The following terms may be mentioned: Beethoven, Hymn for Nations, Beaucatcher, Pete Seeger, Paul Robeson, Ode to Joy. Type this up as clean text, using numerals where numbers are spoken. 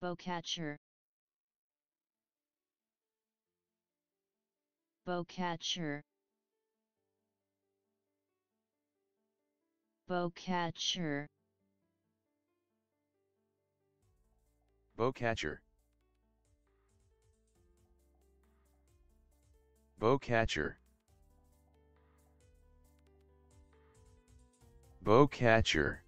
Beaucatcher. Beaucatcher. Beaucatcher. Beaucatcher. Beaucatcher. Beaucatcher.